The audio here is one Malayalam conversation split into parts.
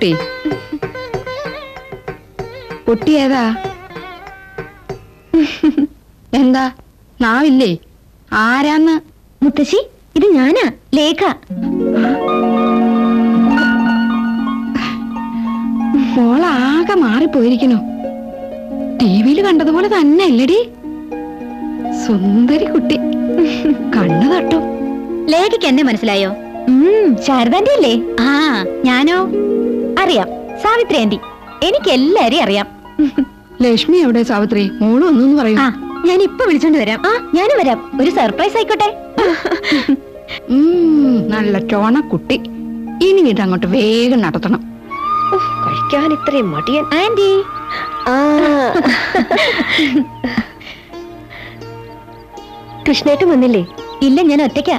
കുട്ടി കുട്ടി ഏതാ? എന്താ നാവില്ലേ? ആരാന്ന്? മുത്തശ്ശി ഇത് ഞാനാ, ലേഖ. മോളാകെ മാറിപ്പോയിരിക്കുന്നു, ടിവിയിൽ കണ്ടതുപോലെ തന്നെ അല്ലടി. സുന്ദരി കുട്ടി, കണ്ണു തട്ടും. ലേഖയ്ക്ക് എന്നെ മനസ്സിലായോ? ശാരദാന്റെ അല്ലേ? ആ ഞാനോ അറിയാം, സാവിത്രി ആന്റി. എനിക്ക് എല്ലാരെയും അറിയാം. ലക്ഷ്മി എവിടെ? സാവിത്രി മോളും ഒന്നും പറയൂ. ഞാൻ ഇപ്പൊ വിളിച്ചോണ്ട് വരാം. ആ ഞാനും വരാം, ഒരു സർപ്രൈസ് ആയിക്കോട്ടെ. നല്ല ചോണ കുട്ടി, ഇനി ഇത് അങ്ങോട്ട് വേഗം നടത്തണം. കഴിക്കാൻ ഇത്രയും മടിയൻ ആന്റി. കൃഷ്ണേട്ടൻ വന്നില്ലേ? ഇല്ല, ഞാൻ ഒറ്റയ്ക്കാ.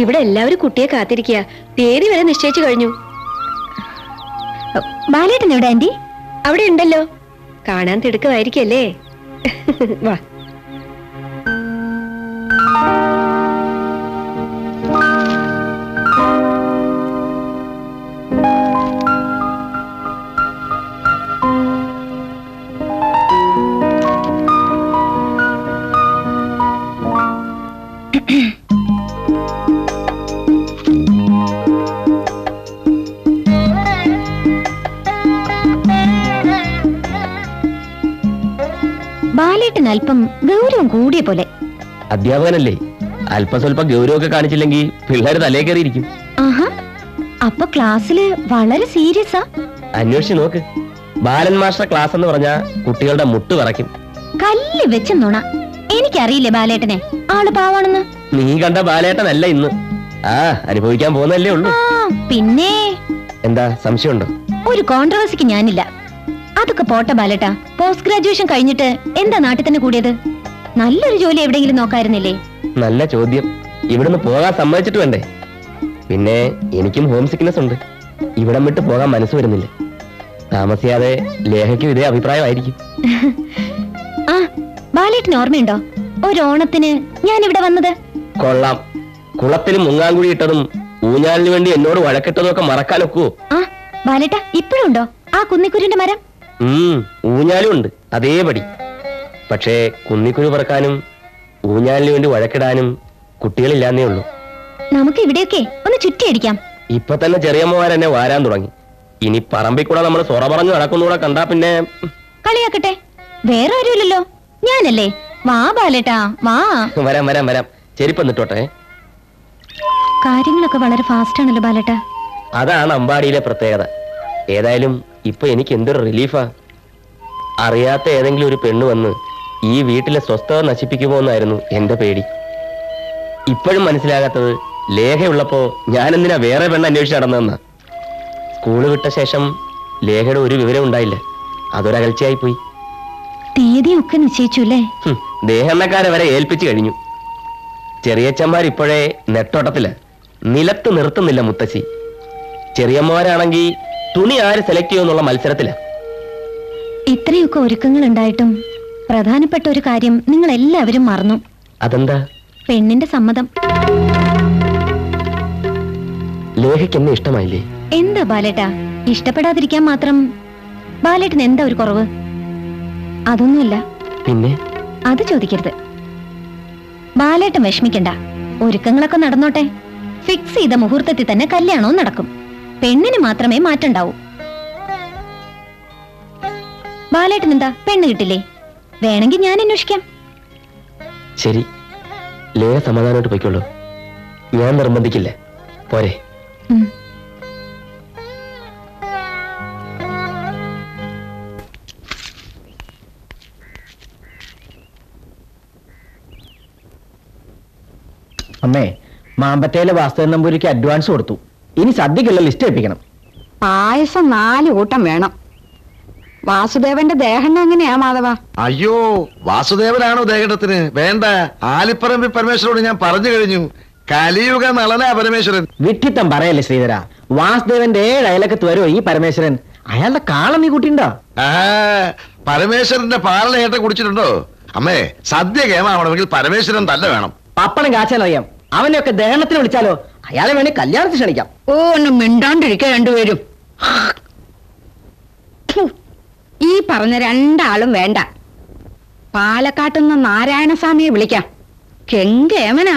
ഇവിടെ എല്ലാവരും കുട്ടിയെ കാത്തിരിക്കുക, പേര് വരെ നിശ്ചയിച്ചു കഴിഞ്ഞു. ബാലേട്ടൻ എവിടെ ആന്റി? അവിടെ ഉണ്ടല്ലോ, കാണാൻ തിടുക്കമായിരിക്കല്ലേ. വാ. ബാലേട്ടൻ അല്പം ഗൗരവം കൂടിയ പോലെ. അധ്യാപകനല്ലേ, അല്പം സ്വല്പം ഗൗരവമൊക്കെ കാണിച്ചില്ലെങ്കിൽ പിള്ളേർ തലേ കയറിയിരിക്കും. ആഹാ, അപ്പൊ ക്ലാസ്സില് വളരെ സീരിയസാ? അന്വേഷിച്ച് നോക്ക്. ബാലൻ മാസ്റ്റർ ക്ലാസ് എന്ന് പറഞ്ഞാ കുട്ടികളുടെ മുട്ട് വിറയ്ക്കും. കല്ല് വെച്ച് നുണ. എനിക്കറിയില്ലേ ബാലേട്ടനെ, ആള് പാവാണെന്ന്. നീ കണ്ട ബാലേട്ടനല്ല ഇന്ന്. ആ അനുഭവിക്കാൻ പോകുന്നല്ലേ ഉള്ളൂ. പിന്നെ എന്താ സംശയമുണ്ടോ? ഒരു കോൺട്രവേഴ്സിക്ക് ഞാനില്ല. അതൊക്കെ പോട്ടെ ബാലേട്ടാ, പോസ്റ്റ് ഗ്രാജുവേഷൻ കഴിഞ്ഞിട്ട് എന്താ നാട്ടിൽ തന്നെ കൂടിയത്? നല്ലൊരു ജോലി എവിടെയെങ്കിലും നോക്കായിരുന്നില്ലേ? നല്ല ചോദ്യം. ഇവിടുന്ന് പോകാൻ സമ്മതിച്ചിട്ട് വേണ്ടേ? പിന്നെ എനിക്കും ഹോം സിക്നെസ് ഉണ്ട്, ഇവിടം വിട്ട് പോകാൻ മനസ്സ് വരുന്നില്ല. താമസിയാതെ ലേഖയ്ക്കും ഇതേ അഭിപ്രായമായിരിക്കും. ആ ബാലേട്ടിന് ഓർമ്മയുണ്ടോ ഒരോണത്തിന് ഞാൻ ഇവിടെ വന്നത്? കൊള്ളാം. കുളത്തിന് മുങ്ങാങ്കുഴി ഇട്ടതും ഊഞ്ഞാലിന് വേണ്ടി എന്നോട് വഴക്കിട്ടതും ഒക്കെ മറക്കാനൊക്കുവോ? ആ ബാലേട്ടാ ഇപ്പോഴും ഉണ്ടോ ആ കുന്നിക്കുരുവിന്റെ മരം? ഊഞ്ഞാലും ഉണ്ട് അതേപടി. പക്ഷേ കുന്നിക്കുഴി പറക്കാനും ഊഞ്ഞാലിന് വേണ്ടി വഴക്കിടാനും കുട്ടികളില്ലാന്നേ ഉള്ളൂ. നമുക്ക് ഇവിടെയൊക്കെ ഒന്ന് ചുറ്റിയടിക്കാം. ഇപ്പൊ തന്നെ ചെറിയമ്മമാരെന്നെ വാരാൻ തുടങ്ങി. ഇനി പറമ്പിൽ കൂടെ നമ്മൾ സൊറ പറഞ്ഞു നടക്കുന്നൂടെ കണ്ടാ പിന്നെ കളിയാക്കട്ടെ. വേറെ ആരുമില്ലല്ലോ, ഞാനല്ലേ. വാ ബാലേട്ടാ വാ. വരാം വരാം വരാം, ചെരിപ്പന്നിട്ടോട്ടെ. കാര്യങ്ങളൊക്കെ വളരെ ഫാസ്റ്റ് ആണല്ലോ ബാലേട്ടാ. അതാണ് അമ്പാടിയിലെ പ്രത്യേകത. ഏതായാലും ഇപ്പൊ എനിക്ക് എന്തൊരു റിലീഫാ. അറിയാത്ത ഏതെങ്കിലും ഒരു പെണ്ണ് വന്ന് ഈ വീട്ടിലെ സ്വസ്ഥത നശിപ്പിക്കുമോ എന്നായിരുന്നു എന്റെ പേടി. ഇപ്പോഴും മനസ്സിലാകാത്തത് ലേഖയുള്ളപ്പോ ഞാനെന്തിനാ വേറെ പെണ്ണ് അന്വേഷിച്ച് നടന്നതെന്നാ. സ്കൂള് വിട്ട ശേഷം ലേഖയുടെ ഒരു വിവരം ഉണ്ടായില്ല, അതൊരകൽച്ചയായി പോയി. തീയതിയൊക്കെ നിശ്ചയിച്ചുല്ലേ? ദേഹണ്ണക്കാരെ വരെ ഏൽപ്പിച്ചു കഴിഞ്ഞു. ചെറിയച്ചന്മാരിപ്പോഴേ നെട്ടോട്ടത്തില്, നിലത്ത് നിർത്തുന്നില്ല മുത്തശ്ശി. ചെറിയമ്മമാരാണെങ്കിൽ തുണി ആര് സെലക്ട് ചെയ്യുമെന്നുള്ള മത്സരത്തില്. ഇത്രയൊക്കെ ഒരുക്കങ്ങൾ ഉണ്ടായിട്ടും പ്രധാനപ്പെട്ട ഒരു കാര്യം നിങ്ങൾ എല്ലാവരും മറന്നു. അതെന്താ? പെണ്ണിന്റെ സമ്മതം. ലേഖയ്ക്ക് എന്നെ ഇഷ്ടമായില്ലേ? എന്താ ബാലേട്ടാ ഇഷ്ടപ്പെടാതിരിക്കാൻ മാത്രം ബാലേട്ടന് എന്താ ഒരു കുറവ്? അതൊന്നുമില്ല. പിന്നെ അത് ചോദിക്കരുത്. ബാലേട്ടൻ വിഷമിക്കണ്ട, ഒരുക്കങ്ങളൊക്കെ നടന്നോട്ടെ. ഫിക്സ് ചെയ്ത മുഹൂർത്തത്തിൽ തന്നെ കല്യാണവും നടക്കും. പെണ്ണിന് മാത്രമേ മാറ്റണ്ടാവൂ. ബാലേട്ടനെന്താ പെണ്ണ് കിട്ടില്ലേ? വേണമെങ്കിൽ ഞാൻ അന്വേഷിക്കാം. ശരി, ലേഖ സമാധാനമായിട്ട് പോയിക്കോളൂ, ഞാൻ നിർബന്ധിക്കില്ല. പോരെ? അമ്മേ, മാമ്പറ്റയിലെ വാസ്തവൻ നമ്പൂരിക്ക് അഡ്വാൻസ് കൊടുത്തു, ഇനി സദ്യക്കുള്ള ലിസ്റ്റ് ഏൽപ്പിക്കണം. പായസം 4 കൂട്ടം വേണം. വാസുദേവന്റെ ദേഹണ്ണ എങ്ങനെയാ മാധവ? അയ്യോ, വാസുദേവനാണോ ദേഹത്തിന്? വേണ്ട, ആലിപ്പറമ്പി പരമേശ്വരോട് ഞാൻ പറഞ്ഞു കഴിഞ്ഞു. കലിയുഗ നളന പരമേശ്വരൻ. വിട്ടിത്തം പറയല്ലേ ശ്രീധര, വാസുദേവന്റെ 7 അയലക്കത്ത് വരുമോ ഈ പരമേശ്വരൻ? അയാളുടെ കാളം നീ കൂട്ടിണ്ടോ? പരമേശ്വരന്റെ പാലന ഏട്ട കുടിച്ചിട്ടുണ്ടോ? അമ്മേ, സദ്യ കേമാവണമെങ്കിൽ പരമേശ്വരൻ തന്നെ വേണം. പപ്പണം കാച്ചാലറിയാം, അവനെയൊക്കെ ദഹനത്തിന് വിളിച്ചാലോ? അയാളെ വേണേ കല്യാണത്തിൽ ക്ഷണിക്കാം. ഓ, ഒന്നും മിണ്ടാണ്ടിരിക്കുക രണ്ടുപേരും. वेंड पालकाट नारायण स्वामी विचम्मे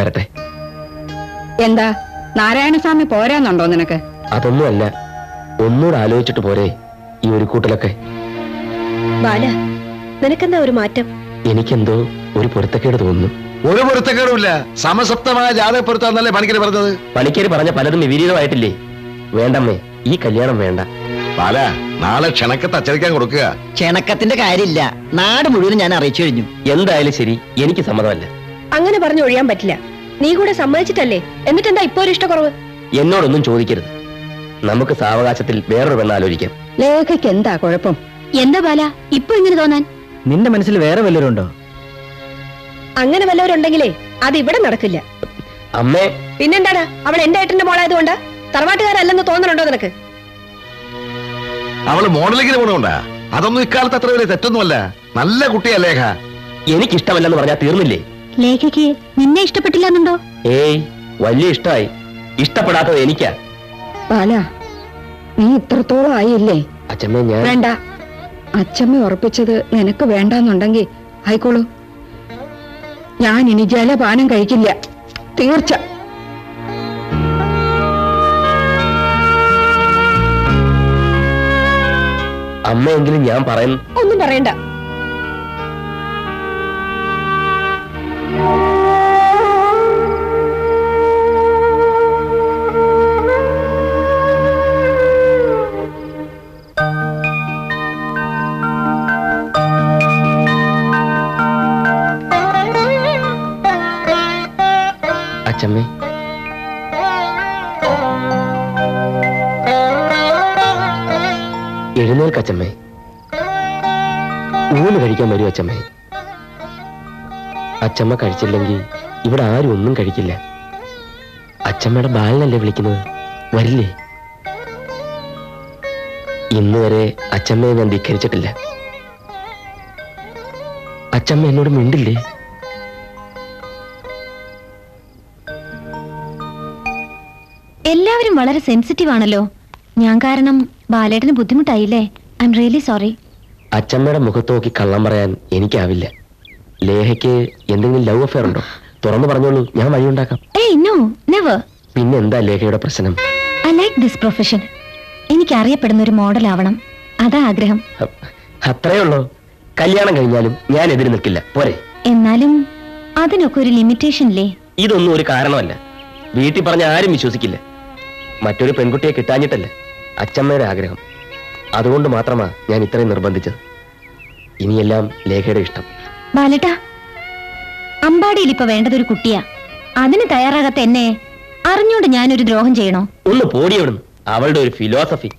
वरटे एंता नारायण स्वामी अदूर आलोचरे चोद നമുക്ക് സാവകാശത്തിൽ വേറൊരു പെണ്ണാലോചിക്കാം. ലേഖയ്ക്ക് എന്താ കുഴപ്പം? എന്താ ബാല ഇപ്പോ ഇങ്ങനെ തോന്നാൻ? നിന്റെ മനസ്സിൽ വേറെ വല്ലവരുണ്ടോ? അങ്ങനെ വല്ലവരുണ്ടെങ്കിലേ അത് ഇവിടെ നടക്കില്ല. അമ്മേ പിന്നെന്താടാ അവൾ എൻ്റെ ഏട്ടന്റെ മോളായതുകൊണ്ട് തറവാട്ടുകാരല്ലെന്ന് തോന്നുന്നുണ്ടോ നിനക്ക്? അവൾ മോഡലിങ്ങിന് പോണോണ്ടാ? അതൊന്നും ഇക്കാലത്ത് അത്ര വലിയ തെറ്റൊന്നുമല്ല. നല്ല കുട്ടിയാ ലേഖ. എനിക്ക് ഇഷ്ടമല്ലെന്ന് പറഞ്ഞാൽ തീർന്നില്ലേ? ലേഖയ്ക്ക് നിന്നെ ഇഷ്ടപ്പെട്ടില്ലെന്നുണ്ടോ? ഏയ് വലിയ ഇഷ്ടായി. ഇഷ്ടപ്പെടാത്തത് എനിക്കാ. നീ ഇത്രത്തോളം ആയില്ലേ? വേണ്ട അച്ചമ്മ ഉറപ്പിച്ചത് നിനക്ക് വേണ്ടെന്നുണ്ടെങ്കിൽ ആയിക്കോളൂ. ഞാൻ ഇനി ജലപാനം കഴിക്കില്ല, തീർച്ച. അമ്മയെങ്കിലും ഞാൻ പറയുന്നു. ഒന്നും പറയണ്ട. അച്ചമ്മേ ഊണ് കഴിക്കാൻ വരും. അച്ചമ്മേ അച്ചമ്മ കഴിച്ചില്ലെങ്കിൽ ഇവിടെ ആരും ഒന്നും കഴിക്കില്ല. അച്ചമ്മയുടെ ബാലനല്ലേ വിളിക്കുന്നത്, വരില്ലേ? ഇന്ന് വരെ അച്ചമ്മയെ ഞാൻ ധിക്കരിച്ചിട്ടില്ല. അച്ചമ്മ എന്നോട് മിണ്ടില്ലേ? എല്ലാവരും വളരെ സെൻസിറ്റീവ് ആണല്ലോ. ഞാൻ കാരണം ബാലേട്ടന് ബുദ്ധിമുട്ടായില്ലേ? I'm really sorry. അച്ചമ്മയുടെ മുഖത്ത് നോക്കി കള്ളം പറയാൻ എനിക്കാവില്ല. ലേഹയ്ക്ക് എന്തെങ്കിലും ലവ് അഫെയർ ഉണ്ടോ? തുറന്നു പറഞ്ഞോളൂ, ഞാൻ വഴിയുണ്ടാക്കാം. ഏയ് നോ നെവർ. പിന്നെ എന്താ ലേഹയുടെ പ്രശ്നം? I like this profession. എനിക്ക് അറിയപ്പെടുന്ന ഒരു മോഡൽ ആവണം, അതാ ആഗ്രഹം. അത്രയേ ഉള്ളൂ. കല്യാണം കഴിഞ്ഞാലും ഞാൻ എതിര് നിൽക്കില്ല, പോരെ? എന്നാലും അതിനൊക്കെ ഒരു ലിമിറ്റേഷനില്ലേ? ഇതൊന്നും ഒരു കാരണമല്ല. വീട്ടിൽ പറഞ്ഞ ആരും വിശ്വസിക്കില്ല. മറ്റൊരു പെൺകുട്ടിയെ കിട്ടാഞ്ഞിട്ടല്ല, അച്ചമ്മയുടെ ആഗ്രഹം. അതുകൊണ്ട് മാത്രമാണ് ഞാൻ ഇത്രയും നിർബന്ധിച്ചത്. ഇനിയെല്ലാം ലേഖയുടെ ഇഷ്ടം. ബാലേട്ടാ, അമ്പാടിയിൽ ഇപ്പൊ വേണ്ടതൊരു കുട്ടിയാ. അതിന് തയ്യാറാകാത്ത എന്നെ അറിഞ്ഞോണ്ട് ഞാനൊരു ദ്രോഹം ചെയ്യണോ? ഒന്ന് പോടിയോടുന്നു. അവളുടെ ഒരു ഫിലോസഫി.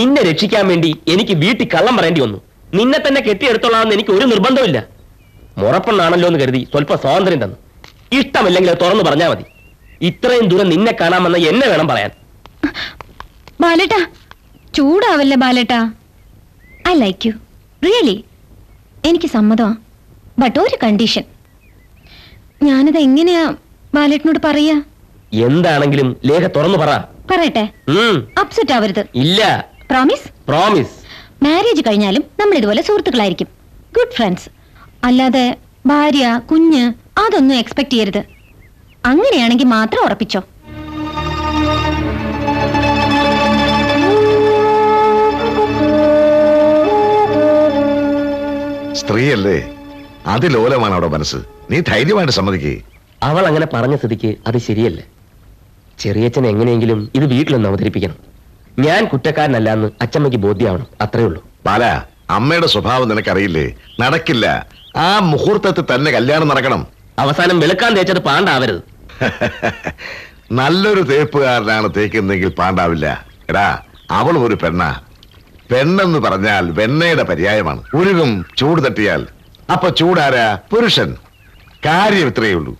നിന്നെ രക്ഷിക്കാൻ വേണ്ടി എനിക്ക് വീട്ടിൽ കള്ളം പറയേണ്ടി വന്നു. നിന്നെ തന്നെ കെട്ടിയെടുത്തോളാമെന്ന് എനിക്ക് ഒരു നിർബന്ധമില്ല. മുറപ്പെണ്ണാണല്ലോ എന്ന് കരുതി സ്വല്പ സ്വാതന്ത്ര്യം തന്നു. ഇഷ്ടമില്ലെങ്കിൽ അത് തുറന്നു പറഞ്ഞാൽ മതി. ഇത്രയും ദൂരം നിന്നെ കാണാമെന്ന് എന്നെ വേണം പറയാൻ. ബാലേട്ടാ ചൂടാവല്ലേ ബാലേട്ടാ. I like you really. എനിക്ക് സമ്മതമാണ്, ബട്ട് ഒരു കണ്ടീഷൻ. ഞാനത് എങ്ങനെയാ ബാലേട്ടനോട് പറയാ? എന്താണെങ്കിലും ലേഖ തുറന്നു പറയട്ടെ. അപ്സെറ്റ് ആവരുത്. ഇല്ല, പ്രോമിസ്. പ്രോമിസ്. മാരേജ് കഴിഞ്ഞാലും നമ്മൾ ഇതുപോലെ സുഹൃത്തുക്കളായിരിക്കും, ഗുഡ് ഫ്രണ്ട്സ്. അല്ലാതെ ഭാര്യ കുഞ്ഞ് അതൊന്നും എക്സ്പെക്ട് ചെയ്യരുത്. അങ്ങനെയാണെങ്കിൽ മാത്രം ഉറപ്പിച്ചോ. സ്ത്രീയല്ലേ, അതിലോലമാണ് അവിടെ മനസ്സ്. നീ ധൈര്യമായിട്ട് സമ്മതിക്കേ. അവൾ അങ്ങനെ പറഞ്ഞ സ്ഥിതിക്ക് അത് ശരിയല്ലേ. ചെറിയച്ഛൻ എങ്ങനെയെങ്കിലും ഇത് വീട്ടിലൊന്ന് അവതരിപ്പിക്കണം. ഞാൻ കുറ്റക്കാരനല്ലാന്ന് അച്ചമ്മയ്ക്ക് ബോധ്യമാവണം, അത്രേ ഉള്ളൂ. ബാല, അമ്മയുടെ സ്വഭാവം നിനക്കറിയില്ലേ? നടക്കില്ല. ആ മുഹൂർത്തത്തിൽ തന്നെ കല്യാണം നടക്കണം. അവസാനം വെളുക്കാൻ തേച്ചത് പാണ്ടാവരുത്. നല്ലൊരു തേപ്പുകാരനാണ് തേക്കുന്നെങ്കിൽ പാണ്ടാവില്ല. എടാ, അവൾ ഒരു പെണ്ണാ. പെണ്ണെന്ന് പറഞ്ഞാൽ വെണ്ണയുടെ പര്യായമാണ്. ഉരുകും ചൂട് തട്ടിയാൽ. അപ്പൊ ചൂടാരാ? പുരുഷൻ. കാര്യം ഇത്രയേ ഉള്ളൂ.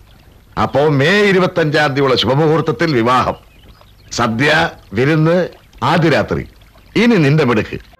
അപ്പോ മെയ് 25-ാം തീയതിയുള്ള ശുഭമുഹൂർത്തത്തിൽ വിവാഹം, സദ്യ, വിരുന്ന്, ആദ്യരാത്രി. ഇനി നിന്റെ മിടുക്ക്.